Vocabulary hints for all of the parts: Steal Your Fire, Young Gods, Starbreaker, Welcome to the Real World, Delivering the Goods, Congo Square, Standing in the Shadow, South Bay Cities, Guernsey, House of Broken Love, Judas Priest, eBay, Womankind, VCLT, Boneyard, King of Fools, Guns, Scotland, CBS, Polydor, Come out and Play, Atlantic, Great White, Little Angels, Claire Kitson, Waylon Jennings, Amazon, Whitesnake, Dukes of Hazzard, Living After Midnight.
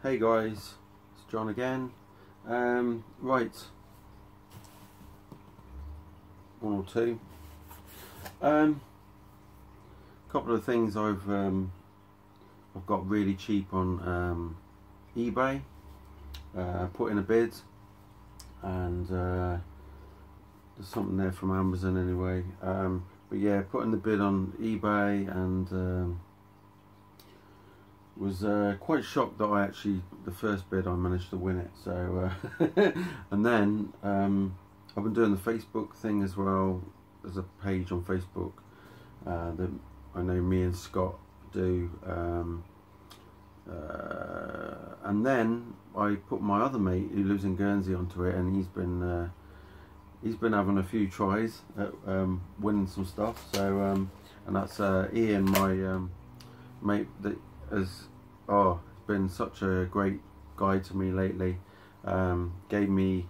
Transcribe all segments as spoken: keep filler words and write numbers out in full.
Hey guys, it's John again. Um, right, one or two. Um, couple of things I've um, I've got really cheap on um, eBay. Uh, put in a bid, and uh, there's something there from Amazon anyway. Um, but yeah, putting the bid on eBay and. Um, was uh, quite shocked that I actually, the first bid I managed to win it, so, uh, and then, um, I've been doing the Facebook thing as well. There's a page on Facebook uh, that I know me and Scott do, um, uh, and then I put my other mate who lives in Guernsey onto it, and he's been, uh, he's been having a few tries at um, winning some stuff, so, um, and that's uh, Ian, my um, mate that has oh been such a great guy to me lately. Um, gave me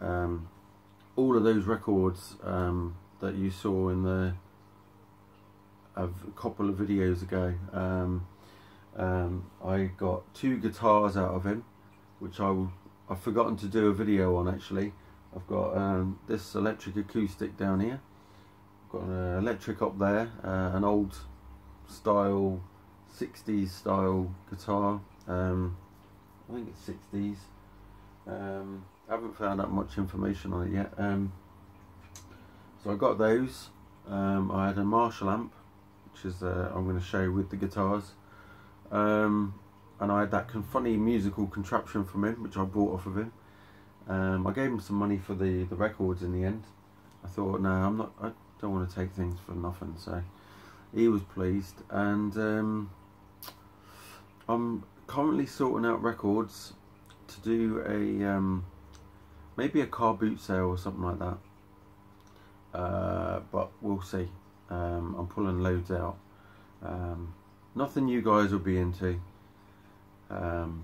um, all of those records um, that you saw in the a couple of videos ago. Um, um, I got two guitars out of him, which I I've forgotten to do a video on actually. I've got um, this electric acoustic down here. I've got an electric up there, uh, an old style. sixties style guitar, um, I think it's sixties, um, I haven't found out much information on it yet, um, so I got those. um, I had a Marshall amp, which is uh, I'm going to show you with the guitars, um, and I had that funny musical contraption from him, which I bought off of him. um, I gave him some money for the, the records in the end. I thought, no, I'm not, I don't want to take things for nothing, so he was pleased. And um, I'm currently sorting out records to do a um, maybe a car boot sale or something like that, uh, but we'll see. um, I'm pulling loads out, um, nothing you guys will be into, um,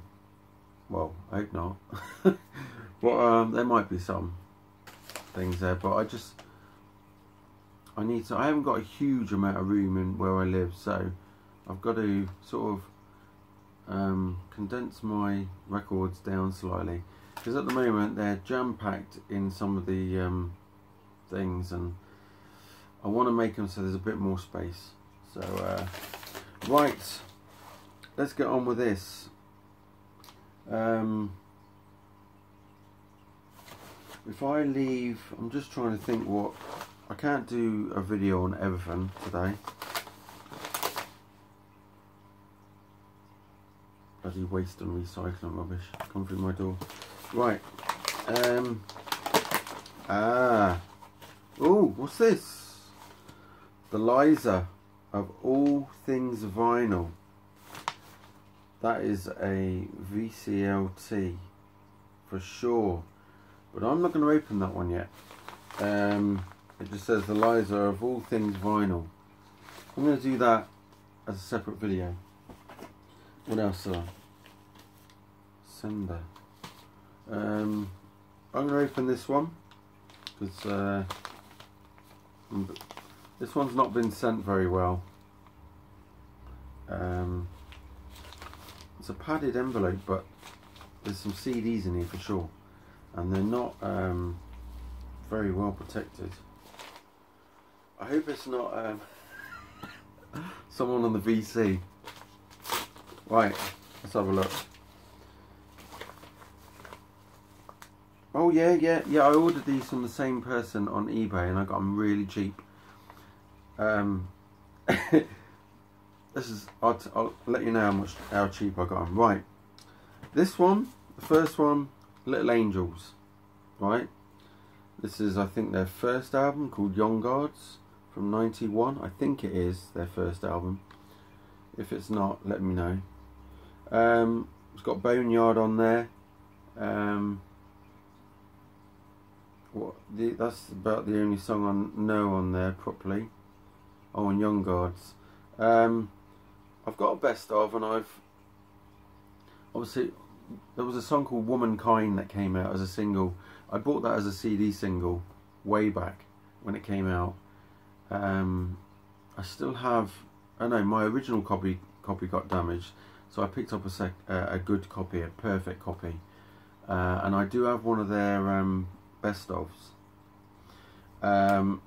well, I hope not, but um, there might be some things there, but I just I need to I haven't got a huge amount of room in where I live, so I've got to sort of um, condense my records down slightly, because at the moment they're jam-packed in some of the um, things, and I want to make them so there's a bit more space. So uh, right, let's get on with this. um, if I leave, I'm just trying to think what I can't do a video on everything today. Bloody waste and recycling rubbish. Come through my door. Right. Um. Ah. Oh, what's this? The Liza of all things vinyl. That is a V C L T for sure. But I'm not going to open that one yet. Um. It just says the Liza of all things vinyl. I'm going to do that as a separate video. What else do I? Sender. Um, I'm going to open this one, because uh, this one's not been sent very well. Um, it's a padded envelope, but there's some C Ds in here for sure, and they're not um, very well protected. I hope it's not um, someone on the V C. Right, let's have a look. Oh yeah, yeah, yeah, I ordered these from the same person on eBay, and I got them really cheap. Um, this is, I'll, I'll let you know how much, how cheap I got them. Right, this one, the first one, Little Angels, right? This is, I think, their first album, called Young Gods, from ninety-one. I think it is their first album. If it's not, let me know. Um, it's got Boneyard on there. Um, what? The, that's about the only song I know on there properly. Oh, and Young Gods. Um, I've got a best of, and I've obviously there was a song called Womankind that came out as a single. I bought that as a C D single way back when it came out. Um, I still have, I know my original copy copy got damaged, So I picked up a sec uh, a good copy, a perfect copy, uh, and I do have one of their um, best ofs. Um,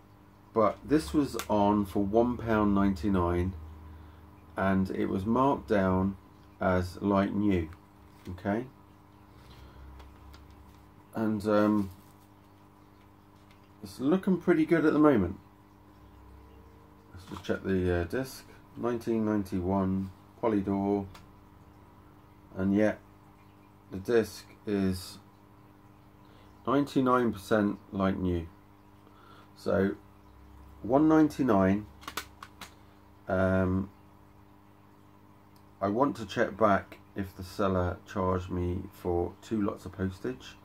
but this was on for one pound ninety-nine, and it was marked down as like new. Okay, and um, it's looking pretty good at the moment. Let's just check the uh, disc. nineteen ninety-one Polydor, and yet the disc is ninety-nine percent like new. So one ninety-nine. Um, I want to check back if the seller charged me for two lots of postage.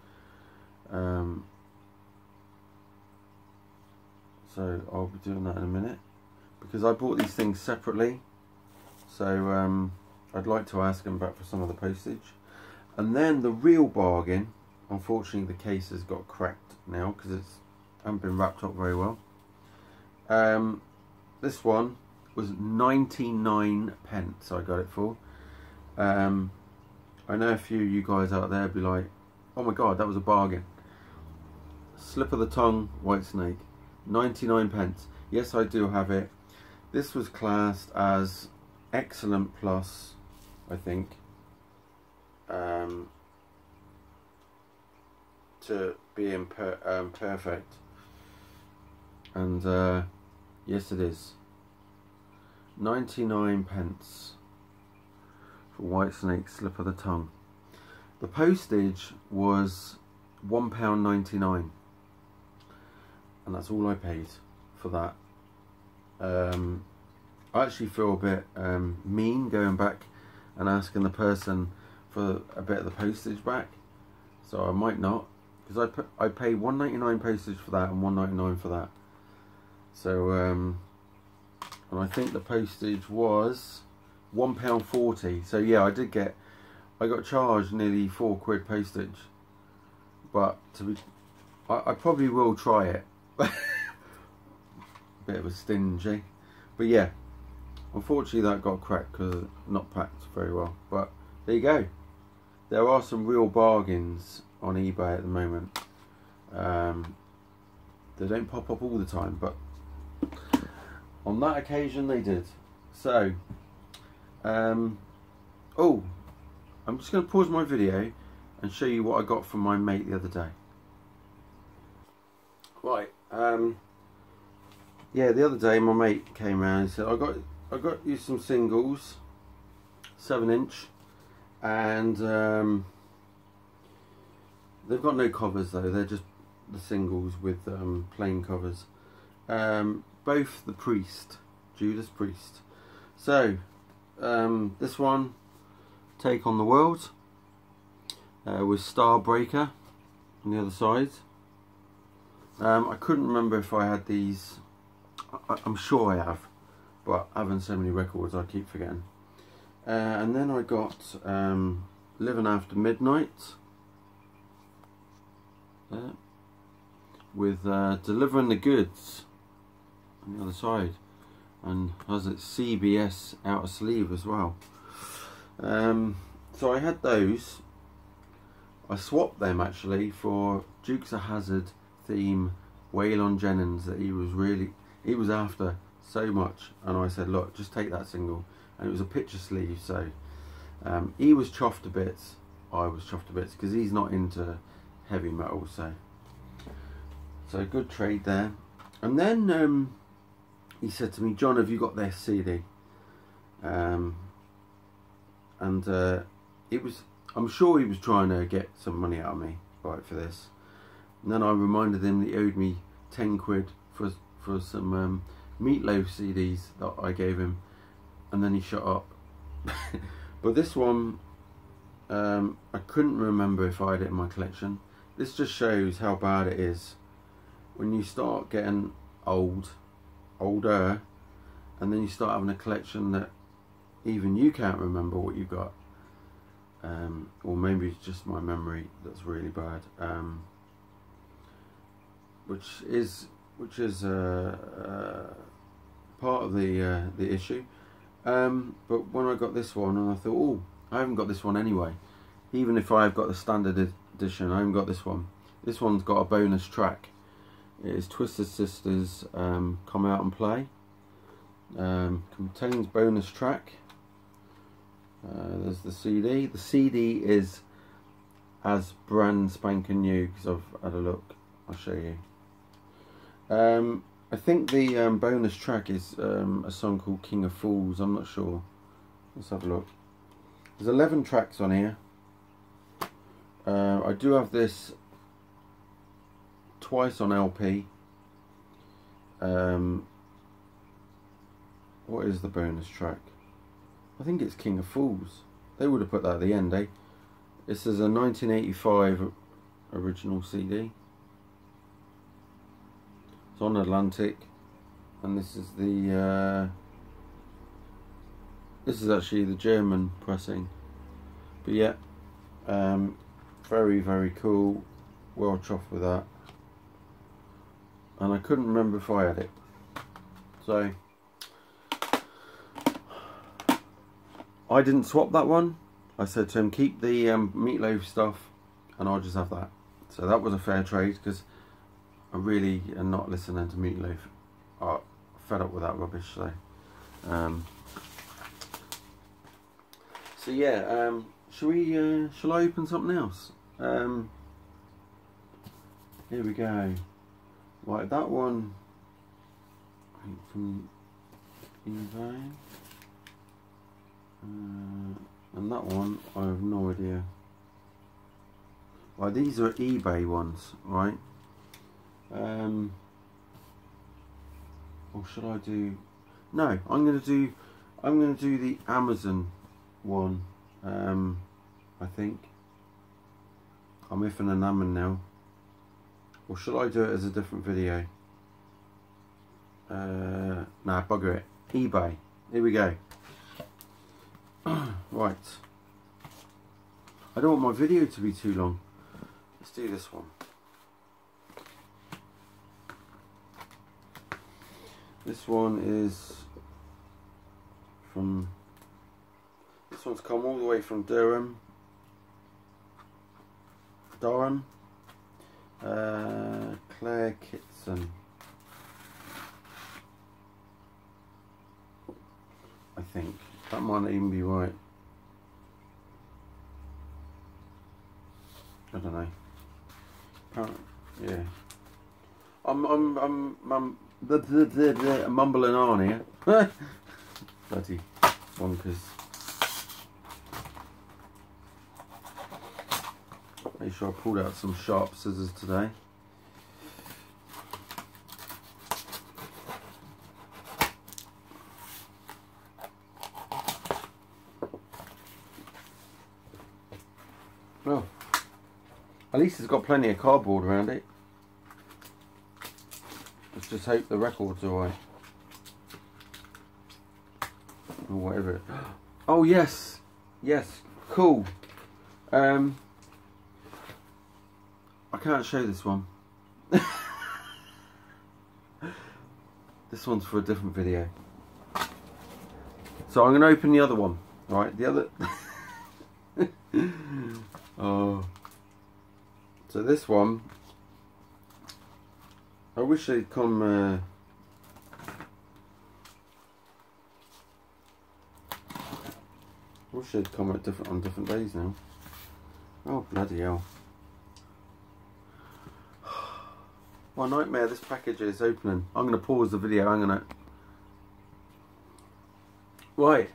Um, so I'll be doing that in a minute, because I bought these things separately. So um, I'd like to ask them back for some of the postage. And then the real bargain, unfortunately the case has got cracked now because it's haven't been wrapped up very well. Um, this one was ninety-nine pence I got it for. Um, I know a few of you guys out there be like, oh my god, that was a bargain. Slip of the Tongue, Whitesnake, ninety-nine pence. Yes, I do have it. This was classed as excellent plus, I think, um, to being per um, perfect. And uh, yes, it is. ninety-nine pence for Whitesnake, Slip of the Tongue. The postage was one pound ninety-nine, and that's all I paid for that. Um, I actually feel a bit um, mean going back and asking the person for a bit of the postage back, so I might not, because I, I paid one ninety-nine postage for that and one ninety-nine for that. So, um, and I think the postage was one pound forty. So yeah, I did get, I got charged nearly four quid postage, but to be, I, I probably will try it. Bit of a stingy, but yeah, unfortunately that got cracked because not packed very well. But there you go. There are some real bargains on eBay at the moment. Um, they don't pop up all the time, but on that occasion they did. So, um, oh, I'm just going to pause my video and show you what I got from my mate the other day. Right, um, yeah, the other day my mate came around and said, I got, I got you some singles, seven inch, and um, they've got no covers though, they're just the singles with um, plain covers. Um, both the Priest, Judas Priest. So, um, this one, Take on the World, uh, with Starbreaker on the other side. Um, I couldn't remember if I had these, I, I'm sure I have, but having so many records I keep forgetting. Uh, and then I got um, Living After Midnight, there, with uh, Delivering the Goods on the other side, and has it C B S outer sleeve as well. Um, so I had those. I swapped them actually for Dukes of Hazzard theme Waylon Jennings that he was really he was after so much, and I said, look, just take that single, and it was a picture sleeve. So um, he was chuffed to bits, I was chuffed to bits, because he's not into heavy metal, so so good trade there. And then um, he said to me, John, have you got their C D? Um, and uh, it was, I'm sure he was trying to get some money out of me, right, for this. And then I reminded him that he owed me ten quid for for some um, Meatloaf C Ds that I gave him, and then he shut up. But this one, um, I couldn't remember if I had it in my collection. This just shows how bad it is when you start getting old, older, and then you start having a collection that even you can't remember what you've got. Um, or maybe it's just my memory that's really bad. Um, which is which is uh, uh, part of the uh, the issue. Um, but when I got this one, and I thought, oh, I haven't got this one anyway. Even if I've got the standard edition, I haven't got this one. This one's got a bonus track. It is Twisted Sisters, um, Come Out and Play. Um, contains bonus track. Uh, there's the C D. The C D is as brand spanking new because I've had a look. I'll show you. Um, I think the um, bonus track is um, a song called King of Fools. I'm not sure. Let's have a look. There's eleven tracks on here. Uh, I do have this twice on L P. Um, what is the bonus track? I think it's King of Fools. They would have put that at the end, eh? This is a nineteen eighty-five original C D. It's on Atlantic, and this is the. Uh, this is actually the German pressing, but yeah, um, very very cool. Well chuffed with that, and I couldn't remember if I had it, so. I didn't swap that one. I said to him, keep the um, Meatloaf stuff and I'll just have that. So that was a fair trade because I really am not listening to Meatloaf. I'm fed up with that rubbish. So, um, so yeah, um, shall we, uh, shall I open something else? Um, here we go. Right, that one from In Vain. Uh, and that one, I have no idea. Well, these are eBay ones, right? Um, or should I do? No, I'm gonna do. I'm gonna do the Amazon one. Um, I think I'm iffing and amming now. Or should I do it as a different video? Uh, nah, bugger it. eBay. Here we go. Right, I don't want my video to be too long. Let's do this one. This one is from, this one's come all the way from Durham, Durham, uh, Claire Kitson. I think that might not even be right. I don't know. Apparently, yeah. I'm I'm I'm I'm the the the mumbling on here. Bloody bonkers. Make sure I pulled out some sharp scissors today. Oh, at least it's got plenty of cardboard around it. Let's just hope the record's alright. Or whatever. Oh yes, yes, cool. Um, I can't show this one. This one's for a different video. So I'm going to open the other one. Right, the other. Oh, so this one, I wish they'd come, uh, I wish they'd come at different, on different days now. Oh, bloody hell. What a nightmare this package is opening. I'm going to pause the video, I'm going to... Right,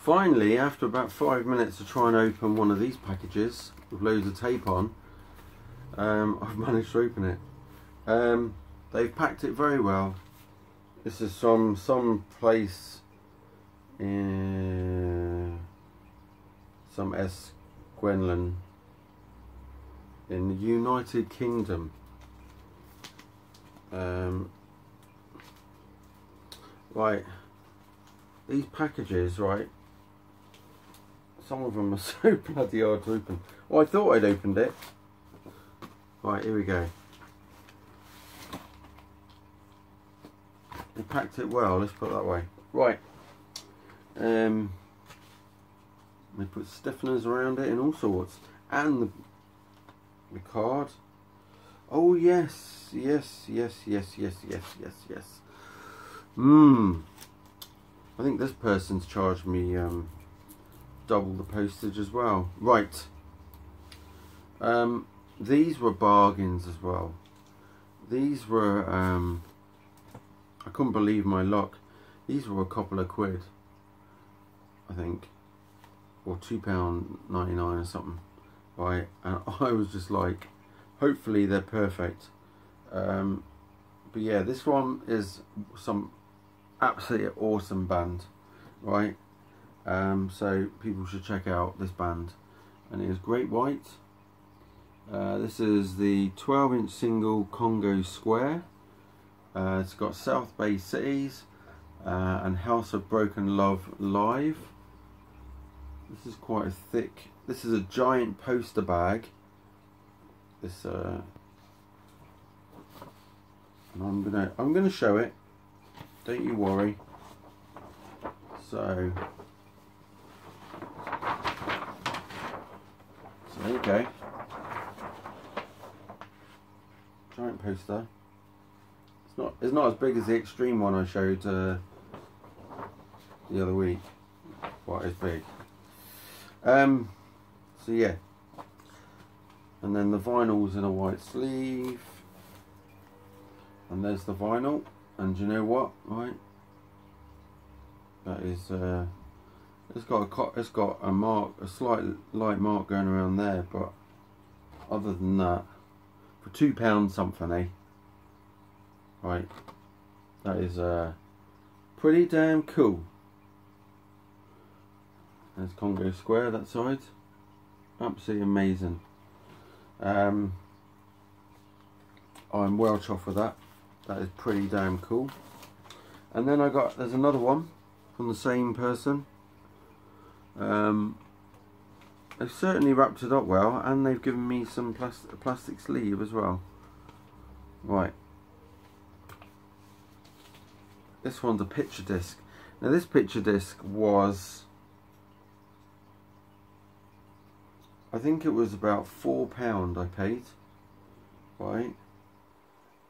finally, after about five minutes to try and open one of these packages, with loads of tape on, um, I've managed to open it. Um, they've packed it very well. This is from some place in some Esquenland in the United Kingdom. Um, right, these packages, right, some of them are so bloody hard to open. Well, I thought I'd opened it. Right, here we go. They packed it well, let's put it that way. Right. Um, They put stiffeners around it and all sorts. And the, the card. Oh yes, yes, yes, yes, yes, yes, yes, yes. Hmm. I think this person's charged me um, double the postage as well. Right. Um, these were bargains as well. These were, um, I couldn't believe my luck. These were a couple of quid, I think, or two pounds ninety-nine or something, right? And I was just like, hopefully they're perfect. Um, but yeah, this one is some absolutely awesome band, right? Um, so people should check out this band, and it is Great White. Uh, this is the twelve inch single Congo Square. Uh, it's got South Bay Cities uh, and House of Broken Love live. This is quite a thick, this is a giant poster bag. This uh and I'm gonna I'm gonna show it. Don't you worry. So So there you go. Giant poster. It's not it's not as big as the extreme one I showed uh, the other week. Quite as big. Um, so yeah, and then the vinyl's in a white sleeve, and there's the vinyl, and you know what, right? That is, uh, it's got a it's got a mark, a slight light mark going around there, but other than that, for two pounds something, eh? Right, that is uh, pretty damn cool. There's Congo Square, that side. Absolutely amazing. Um, I'm welch off with that. That is pretty damn cool. And then I got, there's another one from the same person. Um, they've certainly wrapped it up well, and they've given me some plastic, plastic sleeve as well. Right. This one's a picture disc. Now this picture disc was... I think it was about four pound I paid, right?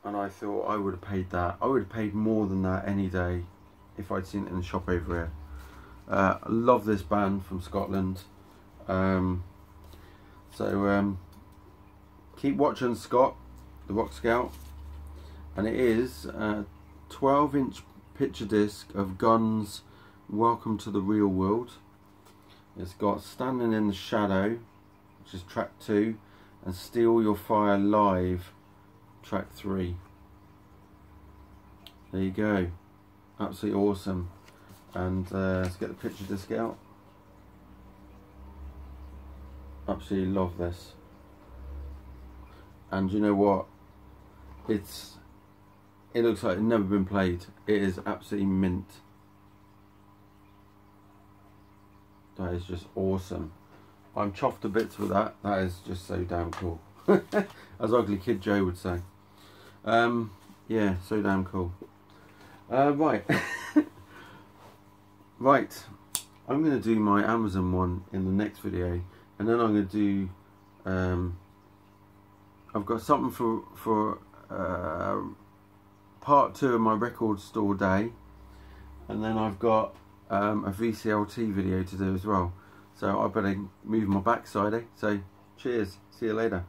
And I thought I would have paid that. I would have paid more than that any day if I'd seen it in the shop over here. Uh, I love this band from Scotland. Um, so um, keep watching Scott, the Rock Scout. And it is a twelve inch picture disc of Guns' Welcome to the Real World. It's got Standing in the Shadow, which is track two, and Steal Your Fire Live, track three. There you go, absolutely awesome. And uh, let's get the picture disc out. Absolutely love this. And you know what? It's it looks like it's never been played. It is absolutely mint. That is just awesome. I'm chuffed to bits with that. That is just so damn cool. As Ugly Kid Joe would say. Um, yeah, so damn cool. Uh, right. Right. I'm going to do my Amazon one in the next video. And then I'm going to do... Um, I've got something for, for uh, part two of my record store day. And then I've got um, a V C L T video to do as well. So I better move my backside, eh? So cheers, see you later.